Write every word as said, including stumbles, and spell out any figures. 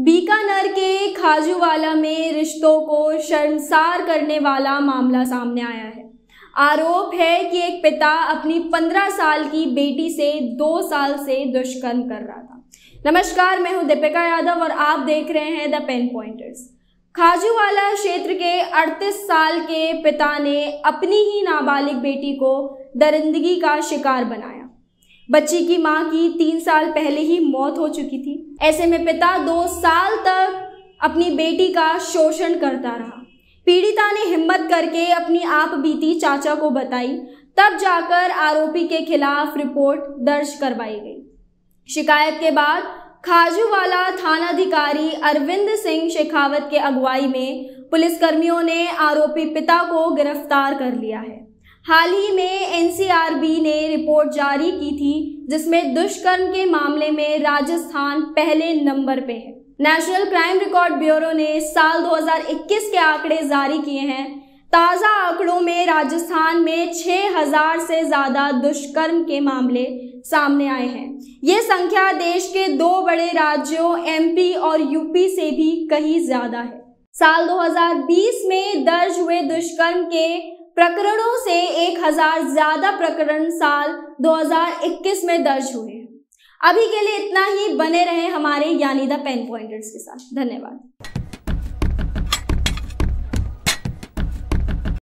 बीकानेर के खाजूवाला में रिश्तों को शर्मसार करने वाला मामला सामने आया है। आरोप है कि एक पिता अपनी पंद्रह साल की बेटी से दो साल से दुष्कर्म कर रहा था। नमस्कार, मैं हूं दीपिका यादव और आप देख रहे हैं द पेन पॉइंटर्स। खाजूवाला क्षेत्र के अड़तीस साल के पिता ने अपनी ही नाबालिग बेटी को दरिंदगी का शिकार बनाया। बच्ची की मां की तीन साल पहले ही मौत हो चुकी थी। ऐसे में पिता दो साल तक अपनी बेटी का शोषण करता रहा। पीड़िता ने हिम्मत करके अपनी आप बीती चाचा को बताई, तब जाकर आरोपी के खिलाफ रिपोर्ट दर्ज करवाई गई। शिकायत के बाद खाजूवाला थानाधिकारी अरविंद सिंह शेखावत के अगुवाई में पुलिसकर्मियों ने आरोपी पिता को गिरफ्तार कर लिया है। हाल ही में एन सी आर बी ने रिपोर्ट जारी की थी, जिसमें दुष्कर्म के मामले में राजस्थान पहले नंबर पे है। नेशनल क्राइम रिकॉर्ड ब्यूरो ने साल दो हज़ार इक्कीस के आंकड़े जारी किए हैं। ताज़ा आंकड़ों में राजस्थान में छह हज़ार से ज़्यादा दुष्कर्म के मामले सामने आए हैं। ये संख्या देश के दो बड़े राज्यों एम पी और यू पी से भी कहीं ज़्यादा है। साल दो हज़ार बीस में दर्ज हुए दुष्कर्म के प्रकरणों से एक हज़ार ज्यादा प्रकरण साल दो हज़ार इक्कीस में दर्ज हुए हैं। अभी के लिए इतना ही। बने रहें हमारे यानी द पेन पॉइंटर्स के साथ। धन्यवाद।